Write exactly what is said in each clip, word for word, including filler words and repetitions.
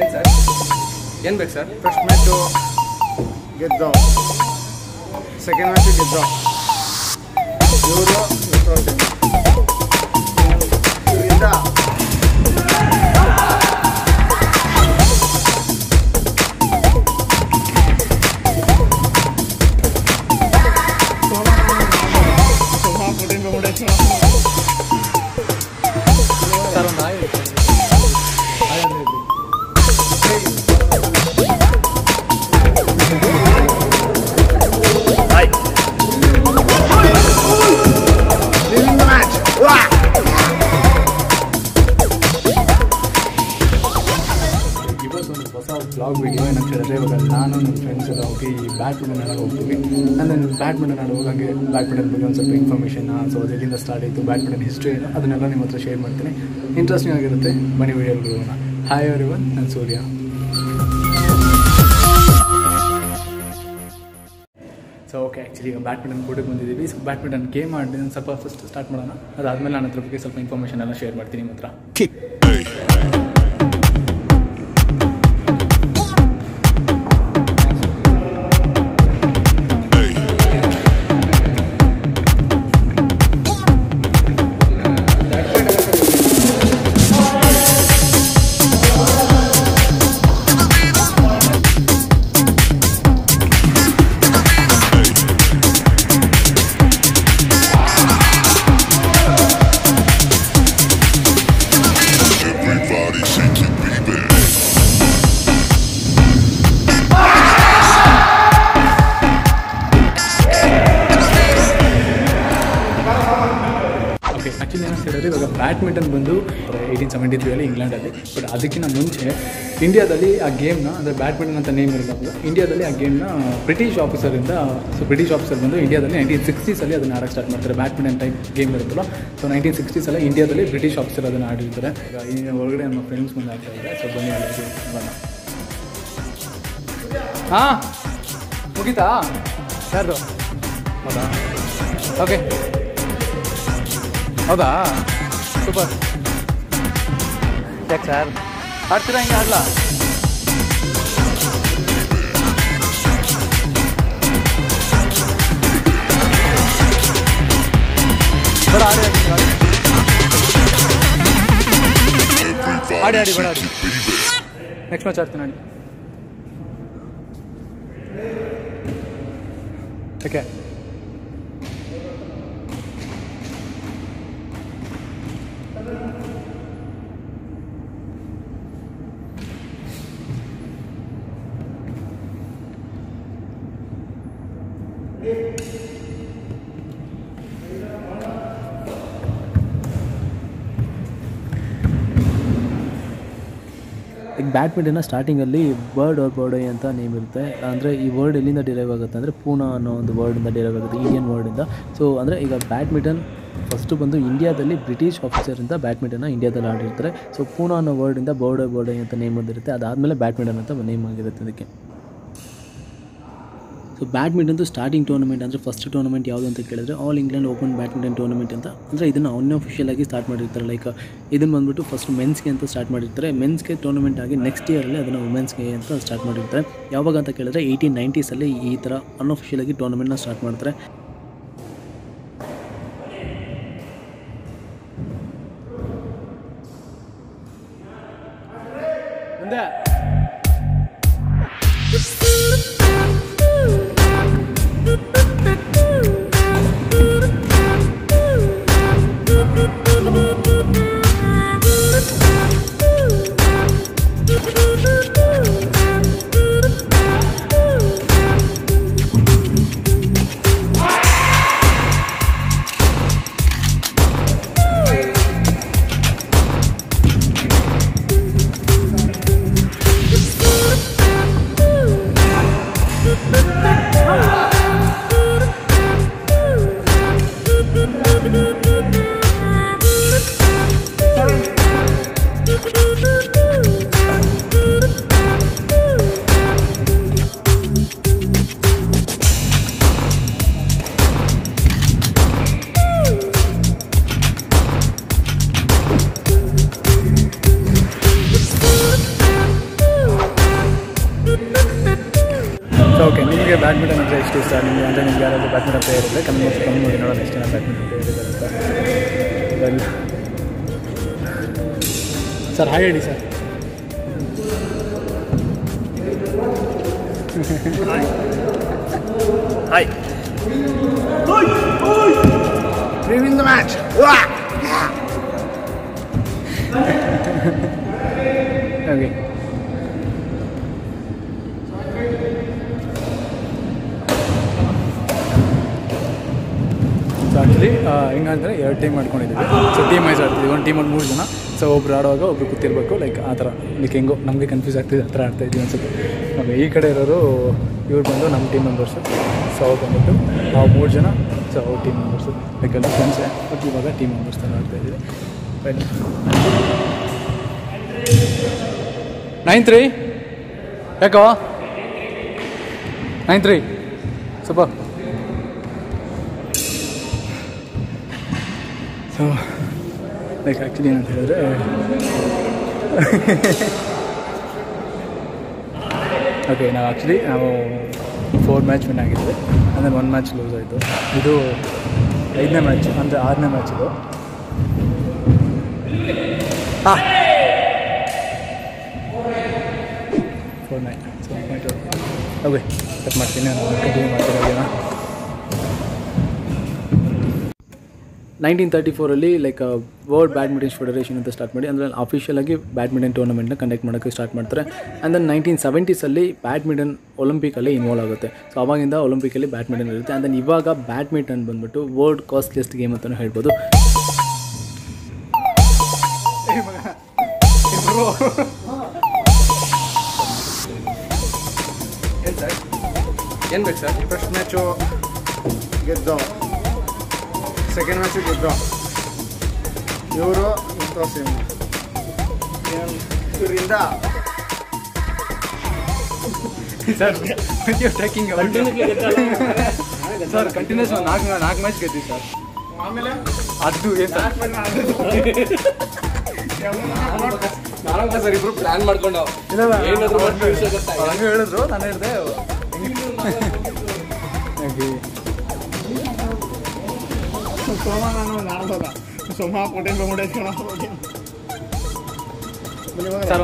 ಏನು ಸರ್ ಏನು ಬೇಕು ಸರ್? ಫಸ್ಟ್ ಮ್ಯಾಚು ಗೆದ್ದು ಸೆಕೆಂಡ್ ಮ್ಯಾಚು ಗೆದ್ದು ಇವರು ಇವರಿಂದ ಬ್ಲಾಗ್ ವೀಡಿಯೋ ಏನಾಗ್ತದೆ ಇವಾಗ ನಾನು ನನ್ನ ಫ್ರೆಂಡ್ಸ್ ಎಲ್ಲ ಹೋಗಿ ಬ್ಯಾಡ್ಮಿಂಟನ್ ಆಡೋಕೆ ಹೋಗ್ತೀವಿ. ನಾನು ನನ್ನ ಬ್ಯಾಡ್ಮಿಂಟನ್ ಆಡುವಾಗೆ ಬ್ಯಾಡ್ಮಿಂಟನ್ ಬಗ್ಗೆ ಒಂದು ಸ್ವಲ್ಪ ಇನ್ಫಾರ್ಮೇಷನ್ ಸೊ ಅದರಿಂದ ಸ್ಟಾರ್ಟ್ ಆಯಿತು ಬ್ಯಾಡ್ಮಿಂಟನ್ ಹಿಸ್ಟ್ರಿ ಅದನ್ನೆಲ್ಲ ನಿಮ್ಮ ಹತ್ರ ಶೇರ್ ಮಾಡ್ತೀನಿ. ಇಂಟ್ರೆಸ್ಟಿಂಗ್ ಆಗಿರುತ್ತೆ, ಬನ್ನಿ ವೀಡಿಯೋಗೆ ಹೋಗೋಣ. ಹಾಯ್ ಎವ್ರಿವನ್, ನಾನು ಸೂರ್ಯ. ಸೊ ಓಕೆ, ಆ್ಯಕ್ಚುಲಿ ಈಗ ಬ್ಯಾಡ್ಮಿಂಟನ್ ಕೋರ್ಟಿಗೆ ಬಂದಿದ್ದೀವಿ. ಸೊ ಬ್ಯಾಡ್ಮಿಂಟನ್ ಗೇಮ್ ಆಡಿ ನಾನು ಸ್ವಲ್ಪ ಫಸ್ಟ್ ಸ್ಟಾರ್ಟ್ ಮಾಡೋಣ, ಅದಾದಮೇಲೆ ನಾನು ಅದ್ರ ಬಗ್ಗೆ ಸ್ವಲ್ಪ ಇನ್ಫಾರ್ಮೇಷನ್ ಎಲ್ಲ ಶೇರ್ ಮಾಡ್ತೀನಿ ನಿಮ್ಮ ಹತ್ರ. ಇವಾಗ ಬ್ಯಾಡ್ಮಿಂಟನ್ ಬಂದು ಏಯ್ಟೀನ್ ಸೆವೆಂಟಿ ತ್ರೀಯಲ್ಲಿ ಇಂಗ್ಲೆಂಡಲ್ಲಿ, ಬಟ್ ಅದಕ್ಕಿಂತ ಮುಂಚೆ ಇಂಡಿಯಾದಲ್ಲಿ ಆ ಗೇಮ್ನ ಅಂದರೆ ಬ್ಯಾಡ್ಮಿಂಟನ್ ಅಂತ ನೇಮ್ ಇರಬಹುದು. ಇಂಡಿಯಾದಲ್ಲಿ ಆ ಗೇಮ್ನ ಬ್ರಿಟಿಷ್ ಆಫೀಸರಿಂದ ಸೊ ಬ್ರಿಟಿಷ್ ಆಫೀಸರ್ ಬಂದು ಇಂಡಿಯಾದಲ್ಲಿ ನೈನ್ಟೀನ್ ಸಿಕ್ಸ್ಟೀಸಲ್ಲಿ ಅದನ್ನು ಆಡೋಕ್ಕೆ ಸ್ಟಾರ್ಟ್ ಮಾಡ್ತಾರೆ. ಬ್ಯಾಡ್ಮಿಂಟನ್ ಟೈಪ್ ಗೇಮ್ ಇರುತ್ತಲ್ಲ, ಸೊ ನೈನ್ಟೀನ್ ಸಿಕ್ಸ್ಟೀಸಲ್ಲಿ ಇಂಡಿಯಾದಲ್ಲಿ ಬ್ರಿಟಿಷ್ ಆಫೀಸರ್ ಅದನ್ನು ಆಡಿರ್ತಾರೆ. ಈ ಹೊರಗಡೆ ನಮ್ಮ ಫ್ರೆಂಡ್ಸ್ ಮುಂದೆ ಆಗ್ತಾ ಇದ್ದಾರೆ. ಸೊ ಬನ್ನಿ ಬರೋಣ. ಹಾಂ ಮುಗಿತಾ ಯಾರ್ದು? ಹೌದಾ, ಓಕೆ, ಹೌದಾ, ಸೂಪರ್. ಯಾಕೆ ಸರ್ ಆಡ್ತೀರಾ ಹಿಂಗೆ? ಆಡಲ್ಲ ಬೇಡ, ಆಡಿ ಆಡಿ ಆಡಿ ಬೇಡ ಆಡಿ. ನೆಕ್ಸ್ಟ್ ಮ್ಯಾಚ್ ಆಡ್ತೀನಿ ನೋಡಿ. ಓಕೆ, ಬ್ಯಾಡ್ಮಿಂಟನ್ನ ಸ್ಟಾರ್ಟಿಂಗಲ್ಲಿ ಬರ್ಡ್ ಆರ್ ಬರ್ಡೈ ಅಂತ ನೇಮ್ ಇರುತ್ತೆ. ಅಂದರೆ ಈ ವರ್ಡ್ ಎಲ್ಲಿಂದ ಡಿರೈವ್ ಆಗುತ್ತೆ ಅಂದರೆ ಪೂನಾ ಅನ್ನೋ ಒಂದು ವರ್ಡಿಂದ ಡಿರೈವ್ ಆಗುತ್ತೆ, ಇಂಡಿಯನ್ ವರ್ಡಿಂದ. ಸೊ ಅಂದರೆ ಈಗ ಬ್ಯಾಡ್ಮಿಂಟನ್ ಫಸ್ಟು ಬಂದು ಇಂಡಿಯಾದಲ್ಲಿ ಬ್ರಿಟಿಷ್ ಆಫೀಸರಿಂದ ಬ್ಯಾಡ್ಮಿಂಟನ್ನ ಇಂಡಿಯಾದಲ್ಲಿ ಆಡಿರ್ತಾರೆ. ಸೊ ಪೂನಾ ಅನ್ನೋ ವರ್ಡಿಂದ ಬರ್ಡ್ ಆರ್ ಬರ್ಡೈ ಅಂತ ನೇಮ್ ಬಂದಿರುತ್ತೆ. ಅದಾದಮೇಲೆ ಬ್ಯಾಡ್ಮಿಂಟನ್ ಅಂತ ನೇಮ್ ಆಗಿರುತ್ತೆ ಅದಕ್ಕೆ. ಸೊ ಬ್ಯಾಡ್ಮಿಂಟನ್ದು ಸ್ಟಾರ್ಟಿಂಗ್ ಟೂರ್ನಮೆಂಟ್ ಅಂದರೆ ಫಸ್ಟ್ ಟೂರ್ನಮೆಂಟ್ ಯಾವುದು ಅಂತ ಕೇಳಿದ್ರೆ all England open badminton tournament ಅಂತ. ಅಂದರೆ ಇದನ್ನು ಅನ್ಅಫಿಷಿಯಲಾಗಿ ಸ್ಟಾರ್ಟ್ ಮಾಡಿರ್ತಾರೆ. ಲೈಕ್ ಇದನ್ನು ಬಂದುಬಿಟ್ಟು ಫಸ್ಟ್ ಮೆನ್ಸ್ಗೆ ಅಂತ ಸ್ಟಾರ್ಟ್ ಮಾಡಿರ್ತಾರೆ. ಮೆನ್ಸ್ಗೆ ಟೂರ್ನಮೆಂಟ್ ಆಗಿ ನೆಕ್ಸ್ಟ್ ಇಯರಲ್ಲಿ ಅದನ್ನು ವುಮೆನ್ಸ್ಗೆ ಅಂತ ಸ್ಟಾರ್ಟ್ ಮಾಡಿರ್ತಾರೆ. ಯಾವಾಗ ಅಂತ ಕೇಳಿದ್ರೆ ಏಯ್ಟೀನ್ ನೈಂಟೀಸಲ್ಲಿ ಈ ಥರ ಅನ್ಅಫಿಷಿಯಲಾಗಿ ಟೂರ್ನಮೆಂಟ್ನ ಸ್ಟಾರ್ಟ್ ಮಾಡ್ತಾರೆ. ಓಕೆ ನಿಮಗೆ ಬ್ಯಾಡ್ಮಿಂಟನ್ ಅಂದರೆ ಇಷ್ಟ ಇಷ್ಟ ನಿಮಗೆ ಅಂದರೆ ನಿಮಗೆ ಯಾರಾದರೂ ಬ್ಯಾಡ್ಮಿಂಟನ್ ಪ್ಲೇಯರ್ ಇದ್ದರೆ ಕಮ್ಮಿ ಕಮ್ಮಿ ನೋಡಿ ನೋಡೋಣ ಎಷ್ಟು ಜನ ಬ್ಯಾಡ್ಮಿಂಟನ್ ಪ್ಲೇಯರ್ ಇದ್ದಾರೆ ಅಂತ ಸರ್ ಹಾಗೆ ಹೇಳಿ sir hi We win the match. Okay. So actually, ಹೆಂಗಂದ್ರೆ ಎರಡು ಟೀಮ್ ಮಾಡ್ಕೊಂಡಿದ್ದೀವಿ. ಸೊ ಟೀಮ್ ವೈಸ್ ಆಡ್ತಿದ್ವಿ. ಒಂದು ಟೀಮಲ್ಲಿ ಮೂರು ಜನ. ಸೊ ಒಬ್ರು ಆಡುವಾಗ ಒಬ್ರು ಕೂತಿರ್ಬೇಕು. ಲೈಕ್ ಆ ಥರ ಲೈಕ್ ಹೆಂಗೋ ನಮಗೆ ಕನ್ಫ್ಯೂಸ್ ಆಗ್ತಿದೆ ಆ ಥರ ಆಡ್ತಾ ಇದ್ದೀವಿ ಅನ್ಸುತ್ತೆ. ಓಕೆ ಈ ಕಡೆ ಇರೋರು ಇವ್ರು ಬಂದು ನಮ್ಮ ಟೀಮ್ ಮೆಂಬರ್ಸು. ಸೊ ಅವ್ರು ಬಂದ್ಬಿಟ್ಟು ನಾವು ಮೂರು ಜನ. ಸೊ ಅವ್ರ ಟೀಮ್ ಮೆಂಬರ್ಸು ಲೈಕ್ ಎಲ್ಲ ಫ್ರೆಂಡ್ಸೇ ಬಟ್ ಇವಾಗ ಟೀಮ್ ಮೆಂಬರ್ಸ್ ಥರ ಆಡ್ತಾ ಇದ್ದೀವಿ. ನೈನ್ ತ್ರೀ ಯಾಕೋ nine three super. So like actually ಏನಂತ ಹೇಳಿದ್ರೆ ಓಕೆ ನಾವು ಆ್ಯಕ್ಚುಲಿ ನಾವು ಫೋರ್ ಮ್ಯಾಚ್ ವಿನ್ ಆಗಿದ್ವಿ ಅಂದರೆ ಒನ್ ಮ್ಯಾಚ್ ಲೂಸ್ ಆಯಿತು. ಇದು ಐದನೇ ಮ್ಯಾಚ್ ಅಂದರೆ ಆರನೇ ಮ್ಯಾಚ್ ಇದು. ಹಾಂ four nine seven point okay cut ಮಾಡ್ತೀನಿ ನಾನು ಕಂಟಿನ್ಯೂ ಮಾಡ್ತೀನಿ. ನೈನ್ಟೀನ್ ತರ್ಟಿ ಫೋರಲ್ಲಿ ಲೈಕ್ ವರ್ಲ್ಡ್ ಬ್ಯಾಡ್ಮಿಂಟನ್ ಫೆಡರೇಷನ್ ಅಂತ ಸ್ಟಾರ್ಟ್ ಮಾಡಿ ಅಂದರೆ ಅಫಿಷಿಯಲಾಗಿ ಬ್ಯಾಡ್ಮಿಂಟನ್ ಟೂರ್ನಮೆಂಟ್ನ ಕಂಡಕ್ಟ್ ಮಾಡೋಕ್ಕೆ ಸ್ಟಾರ್ಟ್ ಮಾಡ್ತಾರೆ. ಆ್ಯಂಡ್ ದೆನ್ ನೈನ್ಟೀನ್ ಸೆವೆಂಟೀಸಲ್ಲಿ ಬ್ಯಾಡ್ಮಿಂಟನ್ ಒಲಿಂಪಿಕಲ್ಲಿ ಇನ್ವಾಲ್ವ್ ಆಗುತ್ತೆ. ಸೊ ಆವಾಗಿಂದ ಒಲಿಂಪಿಕಲ್ಲಿ ಬ್ಯಾಡ್ಮಿಂಟನ್ ಇರುತ್ತೆ. ಆ್ಯಂಡ್ ದೆನ್ ಇವಾಗ ಬ್ಯಾಡ್ಮಿಂಟನ್ ಬಂದುಬಿಟ್ಟು ವರ್ಲ್ಡ್ ಕಾಸ್ಟ್ಲಿಯೆಸ್ಟ್ ಗೇಮ್ ಅಂತಲೂ ಹೇಳ್ಬೋದು. ಏನು ಬೇಕು ಸರ್? ಫಸ್ಟ್ ಮ್ಯಾಚು ಗೆದ್ದು ಸೆಕೆಂಡ್ ಮ್ಯಾಚು ಗೆದ್ದು ಇವರು ಇವರಿಂದ ಸರ್ ಟ್ಯಾಕಿಂಗ್ ಸರ್ ಕಂಟಿನ್ಯೂಸ್ ನಾಲ್ಕು ನಾಲ್ಕು ಮ್ಯಾಚ್ ಗೆದ್ದಿ ಸರ್. ಆಮೇಲೆ ಅದು ಏನು ನಾಲ್ಕು ಸರ್ ಇಬ್ಬರು ಪ್ಲ್ಯಾನ್ ಮಾಡ್ಕೊಂಡು ಹೇಳಿದ್ರು ನಾನು ಹೇಳಿದೆ ಸೋಮ ನಾನು ನಾಡೋದ ಸೋಮ ಪೋಟೆ ಬೆಂಬಡೆ ಸರ್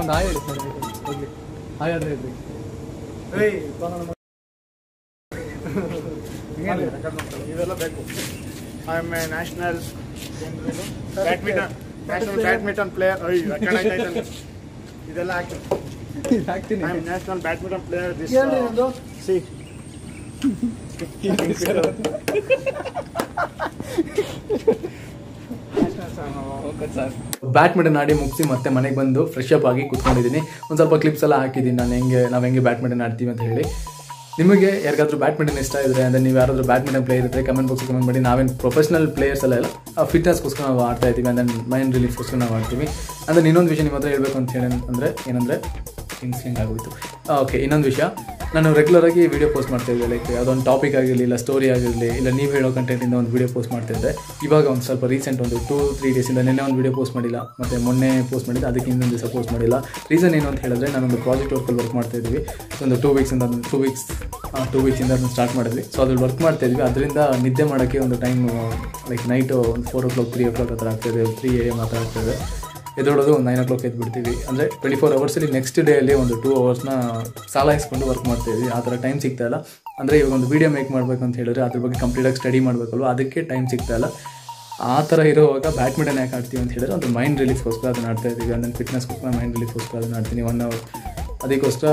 ಒಂದು ಹಾಯ್ ಹೇಳಿ ಸರ್ ಹೋಗ್ಲಿ ಹಾಯ್ ಆದರೆ ಇದ್ರಿ ಇವೆಲ್ಲ ಬೇಕು. I am a national badminton national badminton player ಇದೆಲ್ಲ ಹಾಕಿ ಹಾಕ್ತೀನಿ. I am national badminton player this ಸಿ ಬ್ಯಾಡ್ಮಿಂಟನ್ ಆಡಿ ಮುಗಿಸಿ ಮತ್ತೆ ಮನೆಗೆ ಬಂದು ಫ್ರೆಶ್ ಅಪ್ ಆಗಿ ಕೂತ್ಕೊಂಡಿದ್ದೀನಿ. ಒಂದು ಸ್ವಲ್ಪ ಕ್ಲಿಪ್ಸ್ ಎಲ್ಲ ಹಾಕಿದ್ದೀನಿ ನಾನು ಹೆಂಗೆ ನಾವು ಹೆಂಗೆ ಬ್ಯಾಡ್ಮಿಂಟನ್ ಆಡ್ತೀವಿ ಅಂತ ಹೇಳಿ. ನಿಮಗೆ ಯಾರಿಗಾದ್ರೂ ಬ್ಯಾಡ್ಮಿಂಟನ್ ಇಷ್ಟ ಇದ್ದರೆ ಅಂದರೆ ನೀವು ಯಾರಾದರೂ ಬ್ಯಾಡ್ಮಿಂಟನ್ ಪ್ಲೇಯರ್ ಇದ್ದರೆ ಕಮೆಂಟ್ ಬಾಕ್ಸ್ ಕಮೆಂಟ್ ಮಾಡಿ. ನಾವೇನು ಪ್ರೊಫೆಷನಲ್ ಪ್ಲೇಯರ್ಸ್ ಎಲ್ಲ ಇಲ್ಲ, ಫಿಟ್ನೆಸ್ಗೋಸ್ಕರ ನಾವು ಆಡ್ತಾ ಇದ್ದೀವಿ ಅಂದರೆ ಮೈಂಡ್ ರಿಲೀಫ್ಗೋಸ್ಕರ ನಾವು ಆಡ್ತೀವಿ. ಅಂದರೆ ಇನ್ನೊಂದು ವಿಷಯ ನಿಮ್ಮ ಹತ್ರ ಹೇಳ್ಬೇಕು ಅಂತ ಹೇಳಿ ಅಂದರೆ ಏನಂದರೆ ಥಿಂಗ್ಸ್ ಹೆಂಗೆ ಆಗೋಯಿತು. ಓಕೆ ಇನ್ನೊಂದು ವಿಷಯ, ನಾನು ರೆಗ್ಯುಲರಾಗಿ ವೀಡಿಯೋ ಪೋಸ್ಟ್ ಮಾಡ್ತಾಯಿದ್ದೆ. ಲೈಕ್ ಯಾವುದೊಂದು ಟಾಪಿಕ್ ಆಗಿರಲಿ ಇಲ್ಲ ಸ್ಟೋರಿ ಆಗಿರಲಿ ಇಲ್ಲ ನೀವು ಹೇಳೋ ಕಂಟೆಂಟಿಂದ ಒಂದು ವೀಡಿಯೋ ಪೋಸ್ಟ್ ಮಾಡ್ತಾಯಿದ್ದೆ. ಇವಾಗ ಒಂದು ಸ್ವಲ್ಪ ರೀಸೆಂಟ್ ಒಂದು ಟೂ ತ್ರೀ ಡೇಸಿಂದ ನಿನ್ನೆ ಒಂದು ವೀಡಿಯೋ ಪೋಸ್ಟ್ ಮಾಡಿಲ್ಲ ಮತ್ತು ಮೊನ್ನೆ ಪೋಸ್ಟ್ ಮಾಡಿದ್ದೆ, ಅದಕ್ಕೆ ಇನ್ನೊಂದು ದಿವಸ ಪೋಸ್ಟ್ ಮಾಡಿಲ್ಲ. ರೀಸನ್ ಏನು ಅಂತ ಹೇಳಿದ್ರೆ ನಾನೊಂದು ಪ್ರಾಜೆಕ್ಟ್ ವರ್ಕಲ್ಲಿ ವರ್ಕ್ ಮಾಡ್ತಾಯಿದ್ವಿ. ಒಂದು ಟೂ ವೀಕ್ಸಿಂದ ಟೂ ವೀಕ್ಸ್ ಟೂ ವೀಕ್ಸಿಂದ ಅದನ್ನು ಸ್ಟಾರ್ಟ್ ಮಾಡಿದ್ವಿ. ಸೊ ಅದ್ರಲ್ಲಿ ವರ್ಕ್ ಮಾಡ್ತಾಯಿದ್ವಿ, ಅದರಿಂದ ನಿದ್ದೆ ಮಾಡೋಕ್ಕೆ ಒಂದು ಟೈಮ್ ಲೈಕ್ ನೈಟು ಒಂದು four o'clock three o'clock ಹತ್ರ ಆಗ್ತಾಯಿದೆ, ತ್ರೀ ಎ ಎಮ್ ಹತ್ರ ಆಗ್ತಾಯಿದೆ. ಎದೊಡೋದು ಒಂದು ನೈನ್ ಓ ಕ್ಲಾಕ್ ಎದ್ದು ಬಿಡ್ತೀವಿ. ಅಂದರೆ ಟ್ವೆಂಟಿ ಫೋರ್ ಅವರ್ಸಲ್ಲಿ ನೆಕ್ಸ್ಟ್ ಡೇಯಲ್ಲಿ ಒಂದು ಟೂ ಅವರ್ಸ್ನ ಸಾಲಾಯಿಸ್ಕೊಂಡು ವರ್ಕ್ ಮಾಡ್ತಾಯಿದ್ವಿ. ಆ ಥರ ಟೈಮ್ ಸಿಗ್ತಾಯಿಲ್ಲ. ಅಂದರೆ ಇವಾಗ ಒಂದು ವೀಡಿಯೋ ಮೇಕ್ ಮಾಡಬೇಕು ಅಂತ ಹೇಳಿದ್ರೆ ಅದ್ರ ಬಗ್ಗೆ ಕಂಪ್ಲೀಟಾಗಿ ಸ್ಟಡಿ ಮಾಡಬೇಕಲ್ವ, ಅದಕ್ಕೆ ಟೈಮ್ ಸಿಗ್ತಾಯಿಲ್ಲ. ಆ ಥರ ಇರೋವಾಗ ಬ್ಯಾಡ್ಮಿಂಟನ್ ಯಾಕೆ ಆಡ್ತೀವಿ ಅಂತ ಹೇಳಿದ್ರೆ ಒಂದು ಮೈಂಡ್ ರಿಲೀಫ್ಗೋಸ್ಕರ ಅದನ್ನು ಆಡ್ತಾ ಇದ್ದೀವಿ. ಅಂದರೆ ಫಿಟ್ನೆಸ್ಗೋಸ್ಕರ ಮೈಂಡ್ ರಿಲೀಫ್ಗೋಸ್ಕರ ಅದನ್ನು ಆಡ್ತೀನಿ ಒನ್ ಅವರ್. ಅದಕ್ಕೋಸ್ಕರ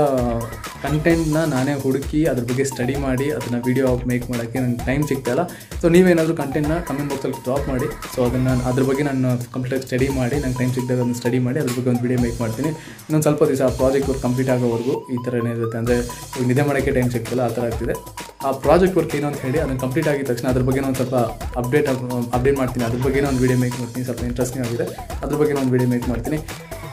ಕಂಟೆಂಟ್ನ ನಾನೇ ಹುಡುಕಿ ಅದ್ರ ಬಗ್ಗೆ ಸ್ಟಡಿ ಮಾಡಿ ಅದನ್ನು ವೀಡಿಯೋ ಮೇಕ್ ಮಾಡೋಕ್ಕೆ ನನಗೆ ಟೈಮ್ ಸಿಗ್ತಾಯಿಲ್ಲ. ಸೊ ನೀವೇನಾದರೂ ಕಂಟೆಂಟ್ನ ಕಮೆಂಟ್ ಬಾಕ್ಸಲ್ಲಿ ಡ್ರಾಪ್ ಮಾಡಿ. ಸೊ ಅದನ್ನು ಅದ್ರ ಬಗ್ಗೆ ನಾನು ಕಂಪ್ಲೀಟಾಗಿ ಸ್ಟಡಿ ಮಾಡಿ ನಂಗೆ ಟೈಮ್ ಸಿಗ್ದಾಗ ಅದನ್ನು ಸ್ಟಡಿ ಮಾಡಿ ಅದ್ರ ಬಗ್ಗೆ ಒಂದು ವೀಡಿಯೋ ಮೇಕ್ ಮಾಡ್ತೀನಿ. ಇನ್ನೊಂದು ಸ್ವಲ್ಪ ದಿವಸ ಆ ಪ್ರಾಜೆಕ್ಟ್ ವರ್ಕ್ ಕಂಪ್ಲೀಟ್ ಆಗೋವರೆಗೂ ಈ ಥರ ಏನಿರುತ್ತೆ ಅಂದರೆ ಈಗ ನಿದ್ದೆ ಮಾಡೋಕ್ಕೆ ಟೈಮ್ ಸಿಗ್ತಿಲ್ಲ, ಆ ಥರ ಆಗ್ತಿದೆ. ಆ ಪ್ರಾಜೆಕ್ಟ್ ವರ್ಕ್ ಏನು ಅಂತ ಹೇಳಿ ಅದನ್ನು ಕಂಪ್ಲೀಟ್ ಆಗಿದ ತಕ್ಷಣ ಅದ್ರ ಬಗ್ಗೆ ಒಂದು ಸ್ವಲ್ಪ ಅಪ್ಡೇಟ್ ಅಪ್ಡೇಟ್ ಮಾಡ್ತೀನಿ. ಅದ್ರ ಬಗ್ಗೆ ಒಂದು ವೀಡಿಯೋ ಮೇಕ್ ಮಾಡ್ತೀನಿ. ಸ್ವಲ್ಪ ಇಂಟ್ರೆಸ್ಟಿಂಗ್ ಆಗಿದೆ, ಅದ್ರ ಬಗ್ಗೆ ಒಂದು ವೀಡಿಯೋ ಮೇಕ್ ಮಾಡ್ತೀನಿ.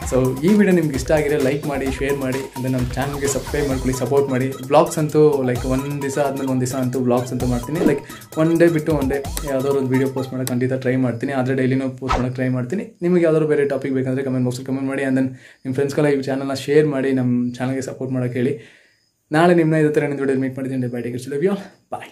ಸೊ ಈ ವಿಡಿಯೋ ನಿಮ್ಗೆ ಇಷ್ಟ ಆಗಿದೆ ಲೈಕ್ ಮಾಡಿ, ಶೇರ್ ಮಾಡಿ, ಅಂದರೆ ನಮ್ಮ ಚಾನಲ್ಗೆ ಸಬ್ಸ್ಕ್ರೈಬ್ ಮಾಡ್ಕೊಳ್ಳಿ, ಸಪೋರ್ಟ್ ಮಾಡಿ. ಬ್ಲಾಗ್ಸ್ ಅಂತೂ ಲೈಕ್ ಒಂದು ದಿವಸ ಆದಮೇಲೆ ಒಂದು ದಿವಸ ಅಂತೂ ಬ್ಲಾಗ್ಸ್ ಅಂತೂ ಮಾಡ್ತೀನಿ. ಲೈಕ್ ಒನ್ ಡೇ ಬಿಟ್ಟು ಒನ್ ಡೇ ಯಾವುದಾದ್ರು ಒಂದು ವೀಡಿಯೋ ಪೋಸ್ಟ್ ಮಾಡೋಕ್ಕೆ ಖಂಡಿತ ಟ್ರೈ ಮಾಡ್ತೀನಿ. ಆದರೆ ಡೈಲಿನೂ ಪೋಸ್ಟ್ ಮಾಡೋಕ್ಕೆ ಟ್ರೈ ಮಾಡ್ತೀನಿ. ನಿಮಗೆ ಯಾವುದಾದ್ರು ಬೇರೆ ಟಾಪಿಕ್ ಬೇಕಂದರೆ ಕಮೆಂಟ್ ಬಾಕ್ಸಲ್ಲಿ ಕಮೆಂಟ್ ಮಾಡಿ. ಆ್ಯಂಡ್ ದೆನ್ ನಿಮ್ಮ ಫ್ರೆಂಡ್ಸ್ಗೆಲ್ಲ ಈ ಚಾನಲ್ನ ಶೇರ್ ಮಾಡಿ, ನಮ್ಮ ಚಾನಲ್ಗೆ ಸಪೋರ್ಟ್ ಮಾಡೋಕ್ಕೆ ಹೇಳಿ. ನಾಳೆ ನಿಮ್ಮನ್ನ ಇದೇ ಥರ ಇನ್ನೊಂದು ವಿಡಿಯೋದಲ್ಲಿ ಮೀಟ್ ಮಾಡ್ತೀನಿ. Bye, take care, I love you all, bye.